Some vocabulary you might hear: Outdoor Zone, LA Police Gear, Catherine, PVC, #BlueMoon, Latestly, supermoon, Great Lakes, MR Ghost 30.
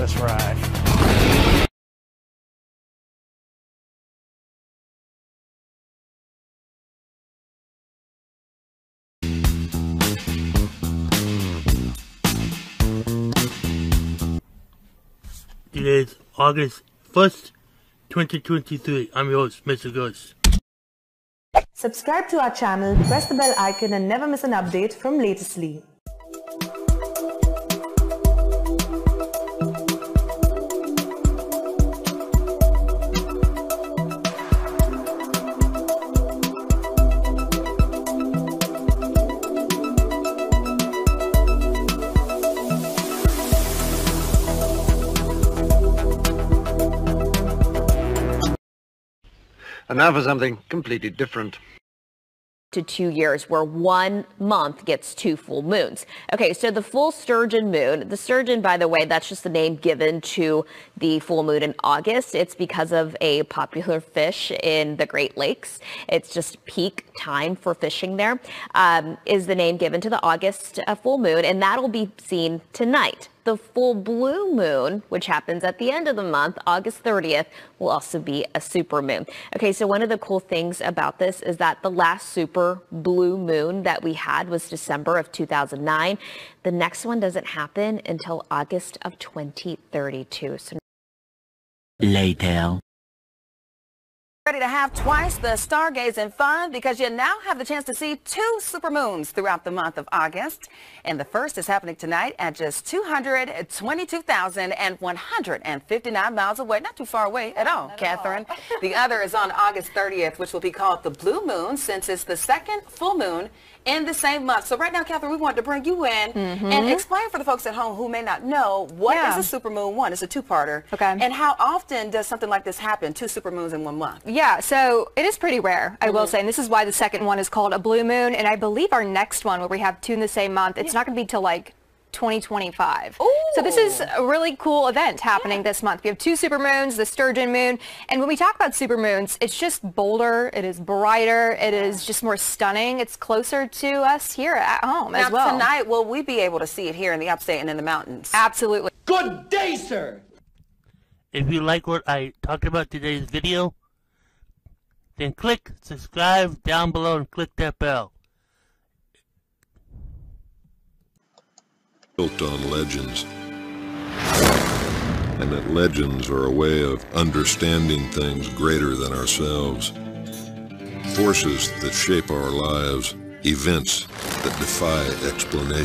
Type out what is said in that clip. Let's ride. It is August 1st, 2023. I'm your host, Mr. Ghost. Subscribe to our channel, press the bell icon and never miss an update from Latestly. And now for something completely different. To 2 years where 1 month gets 2 full moons. Okay, so the full sturgeon moon, the sturgeon, by the way, that's just the name given to the full moon in August. It's because of a popular fish in the Great Lakes. It's just peak time for fishing there, is the name given to the August full moon, and that'll be seen tonight. The full blue moon, which happens at the end of the month, August 30th, will also be a super moon. Okay, so one of the cool things about this is that the last super blue moon that we had was December of 2009. The next one doesn't happen until August of 2032. So later. Ready to have twice the stargazing fun, because you now have the chance to see 2 supermoons throughout the month of August. And the first is happening tonight at just 222,159 miles away. Not too far away at all, Catherine. The other is on August 30th, which will be called the Blue Moon, since it's the second full moon in the same month. So right now, Catherine, we wanted to bring you in and explain for the folks at home who may not know, what is a supermoon one? It's a two-parter. Okay. And how often does something like this happen, 2 supermoons in 1 month? Yeah, so it is pretty rare, I will say, and this is why the second one is called a blue moon, and I believe our next one, where we have 2 in the same month, it's not going to be till like 2025. Ooh. So this is a really cool event happening this month. We have 2 supermoons, the sturgeon moon, and when we talk about supermoons, it's just bolder, it is brighter, it is just more stunning, it's closer to us here at home now, as well. Tonight, will we be able to see it here in the upstate and in the mountains? Absolutely. Good day, sir! If you like what I talked about today's video, then click subscribe down below and click that bell. Built on legends, and that legends are a way of understanding things greater than ourselves, forces that shape our lives, events that defy explanation.